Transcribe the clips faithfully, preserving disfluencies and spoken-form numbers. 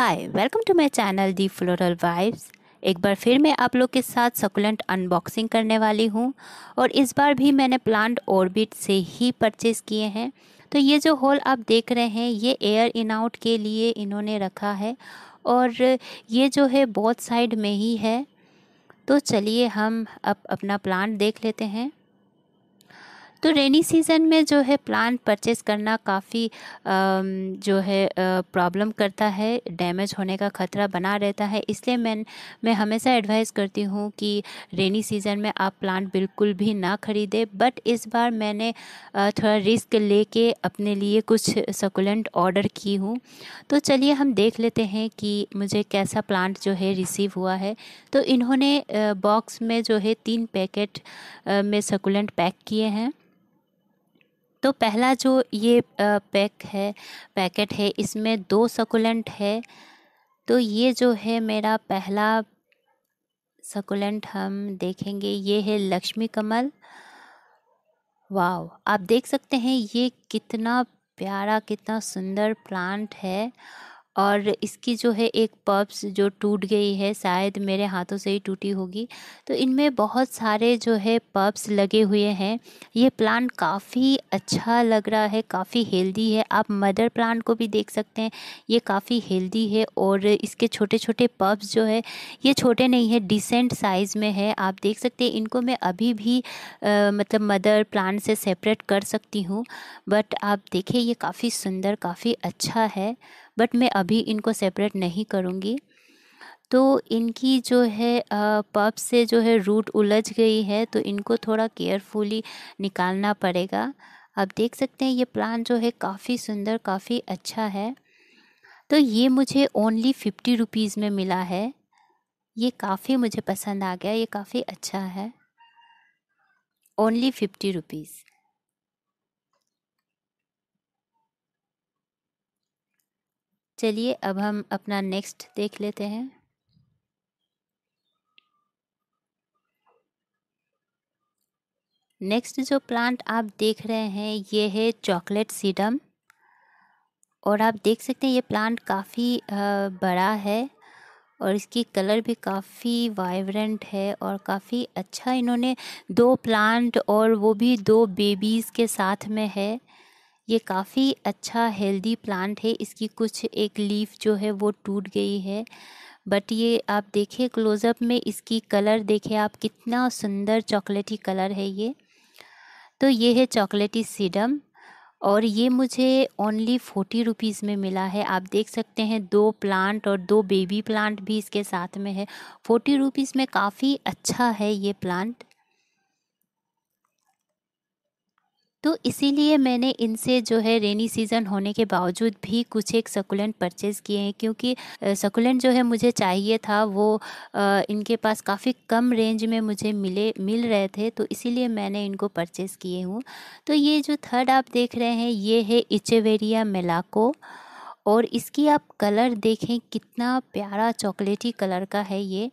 Hi, welcome to my channel the floral vibes. एक बार फिर मैं आप लोग के साथ सकुलेंट अनबॉक्सिंग करने वाली हूँ और इस बार भी मैंने प्लांट ऑर्बिट से ही परचेज़ किए हैं। तो ये जो होल आप देख रहे हैं ये एयर इन आउट के लिए इन्होंने रखा है और ये जो है बोथ साइड में ही है। तो चलिए हम अब अपना प्लांट देख लेते हैं। तो रेनी सीज़न में जो है प्लांट परचेज़ करना काफ़ी जो है प्रॉब्लम करता है, डैमेज होने का ख़तरा बना रहता है। इसलिए मैं मैं हमेशा एडवाइस करती हूँ कि रेनी सीज़न में आप प्लांट बिल्कुल भी ना ख़रीदें। बट इस बार मैंने थोड़ा रिस्क लेके अपने लिए कुछ सकुलेंट ऑर्डर की हूँ। तो चलिए हम देख लेते हैं कि मुझे कैसा प्लांट जो है रिसीव हुआ है। तो इन्होंने बॉक्स में जो है तीन पैकेट में सकुलेंट पैक किए हैं। तो पहला जो ये पैक है पैकेट है इसमें दो सकुलेंट है। तो ये जो है मेरा पहला सकुलेंट हम देखेंगे, ये है लक्ष्मी कमल। वाव, आप देख सकते हैं ये कितना प्यारा कितना सुंदर प्लांट है। और इसकी जो है एक पब्स जो टूट गई है, शायद मेरे हाथों से ही टूटी होगी। तो इनमें बहुत सारे जो है पब्स लगे हुए हैं। ये प्लांट काफ़ी अच्छा लग रहा है, काफ़ी हेल्दी है। आप मदर प्लांट को भी देख सकते हैं, ये काफ़ी हेल्दी है और इसके छोटे छोटे पब्स जो है ये छोटे नहीं है, डिसेंट साइज़ में है। आप देख सकते हैं इनको मैं अभी भी आ, मतलब मदर प्लांट से सेपरेट कर सकती हूँ। बट आप देखें ये काफ़ी सुंदर काफ़ी अच्छा है, बट मैं अभी इनको सेपरेट नहीं करूँगी। तो इनकी जो है पब से जो है रूट उलझ गई है, तो इनको थोड़ा केयरफुली निकालना पड़ेगा। आप देख सकते हैं ये प्लांट जो है काफ़ी सुंदर काफ़ी अच्छा है। तो ये मुझे ओनली फिफ्टी रुपीज़ में मिला है। ये काफ़ी मुझे पसंद आ गया, ये काफ़ी अच्छा है, ओनली फिफ्टी रुपीज़। चलिए अब हम अपना नेक्स्ट देख लेते हैं। नेक्स्ट जो प्लांट आप देख रहे हैं ये है चॉकलेट सीडम। और आप देख सकते हैं ये प्लांट काफ़ी बड़ा है और इसकी कलर भी काफ़ी वाइब्रेंट है और काफ़ी अच्छा। इन्होंने दो प्लांट और वो भी दो बेबीज़ के साथ में है। ये काफ़ी अच्छा हेल्दी प्लांट है। इसकी कुछ एक लीफ जो है वो टूट गई है, बट ये आप देखिए क्लोज़अप में इसकी कलर देखिए आप, कितना सुंदर चॉकलेटी कलर है ये। तो ये है चॉकलेटी सीडम और ये मुझे ओनली फोर्टी रुपीज़ में मिला है। आप देख सकते हैं दो प्लांट और दो बेबी प्लांट भी इसके साथ में है। फोर्टी रुपीज़ में काफ़ी अच्छा है ये प्लांट। तो इसीलिए मैंने इनसे जो है रेनी सीज़न होने के बावजूद भी कुछ एक सकुलेंट परचेज़ किए हैं, क्योंकि सकुलेंट जो है मुझे चाहिए था वो आ, इनके पास काफ़ी कम रेंज में मुझे मिले मिल रहे थे। तो इसीलिए मैंने इनको परचेज़ किए हूँ। तो ये जो थर्ड आप देख रहे हैं ये है इचेवेरिया मेलाको और इसकी आप कलर देखें कितना प्यारा चॉकलेटी कलर का है। ये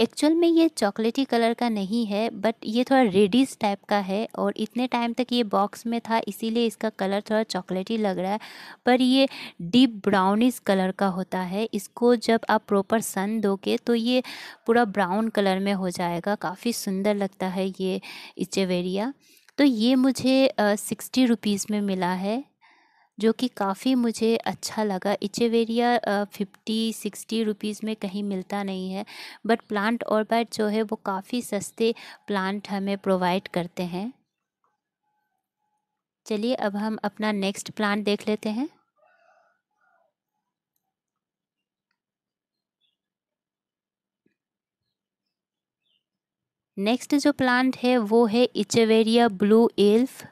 एक्चुअल में ये चॉकलेटी कलर का नहीं है, बट ये थोड़ा रेडिश टाइप का है और इतने टाइम तक ये बॉक्स में था इसीलिए इसका कलर थोड़ा चॉकलेटी लग रहा है। पर ये डीप ब्राउनिश कलर का होता है। इसको जब आप प्रॉपर सन दोगे तो ये पूरा ब्राउन कलर में हो जाएगा। काफ़ी सुंदर लगता है ये इचेवेरिया। तो ये मुझे सिक्सटी रुपीज़ में मिला है, जो कि काफ़ी मुझे अच्छा लगा। इचेवेरिया फिफ्टी सिक्सटी रुपीज़ में कहीं मिलता नहीं है, बट प्लांट ऑर्बिट जो है वो काफ़ी सस्ते प्लांट हमें प्रोवाइड करते हैं। चलिए अब हम अपना नेक्स्ट प्लांट देख लेते हैं। नेक्स्ट जो प्लांट है वो है इचेवेरिया ब्लू एल्फ।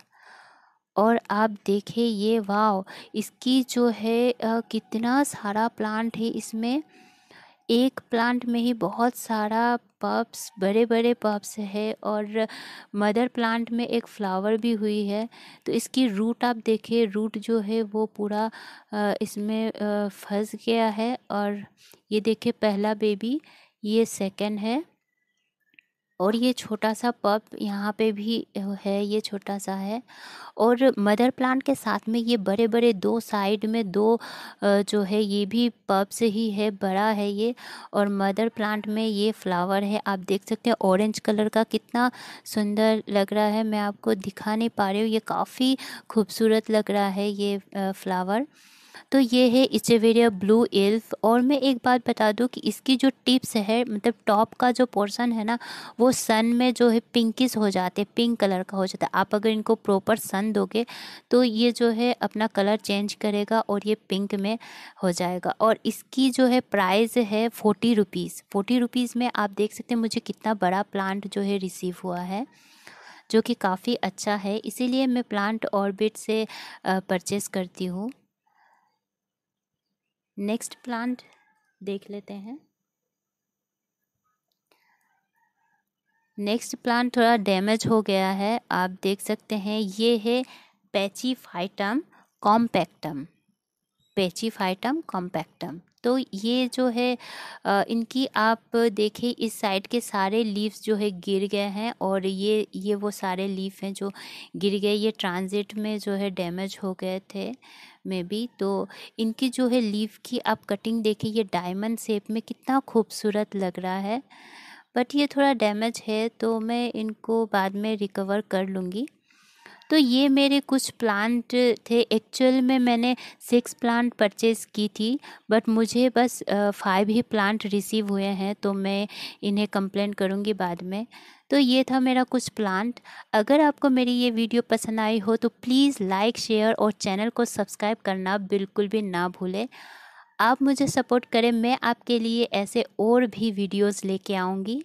और आप देखें ये, वाव, इसकी जो है आ, कितना सारा प्लांट है। इसमें एक प्लांट में ही बहुत सारा पब्स, बड़े बड़े पब्स है और मदर प्लांट में एक फ्लावर भी हुई है। तो इसकी रूट आप देखें, रूट जो है वो पूरा आ, इसमें फंस गया है। और ये देखें पहला बेबी, ये सेकंड है और ये छोटा सा पब यहाँ पे भी है, ये छोटा सा है। और मदर प्लांट के साथ में ये बड़े बड़े दो साइड में दो जो है ये भी पब्स ही है, बड़ा है ये। और मदर प्लांट में ये फ्लावर है, आप देख सकते हैं ऑरेंज कलर का, कितना सुंदर लग रहा है। मैं आपको दिखा नहीं पा रही हूँ, ये काफ़ी खूबसूरत लग रहा है ये फ्लावर। तो ये है इचेवेरिया ब्लू एल्फ। और मैं एक बात बता दूं कि इसकी जो टिप्स है, मतलब टॉप का जो पोर्शन है ना, वो सन में जो है पिंकिश हो जाते, पिंक कलर का हो जाता है। आप अगर इनको प्रॉपर सन दोगे तो ये जो है अपना कलर चेंज करेगा और ये पिंक में हो जाएगा। और इसकी जो है प्राइस है फोर्टी रुपीज़ फोर्टी रुपीज़ में आप देख सकते हैं मुझे कितना बड़ा प्लांट जो है रिसीव हुआ है, जो कि काफ़ी अच्छा है। इसीलिए मैं प्लांट ऑर्बिट से परचेस करती हूँ। नेक्स्ट प्लांट देख लेते हैं। नेक्स्ट प्लांट थोड़ा डैमेज हो गया है, आप देख सकते हैं। ये है पैचीफाइटम कॉम्पैक्टम, पैचीफाइटम कॉम्पैक्टम। तो ये जो है इनकी आप देखें, इस साइड के सारे लीव्स जो है गिर गए हैं, और ये ये वो सारे लीफ हैं जो गिर गए, ये ट्रांजिट में जो है डैमेज हो गए थे मे बी। तो इनकी जो है लीफ की आप कटिंग देखें, ये डायमंड शेप में कितना खूबसूरत लग रहा है, बट ये थोड़ा डैमेज है, तो मैं इनको बाद में रिकवर कर लूँगी। तो ये मेरे कुछ प्लांट थे। एक्चुअल में मैंने सिक्स प्लांट परचेज़ की थी, बट मुझे बस फाइव ही प्लांट रिसीव हुए हैं, तो मैं इन्हें कंप्लेंट करूँगी बाद में। तो ये था मेरा कुछ प्लांट। अगर आपको मेरी ये वीडियो पसंद आई हो तो प्लीज़ लाइक, शेयर और चैनल को सब्सक्राइब करना बिल्कुल भी ना भूलें। आप मुझे सपोर्ट करें, मैं आपके लिए ऐसे और भी वीडियोज़ लेके आऊँगी।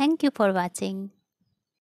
Thank you for watching.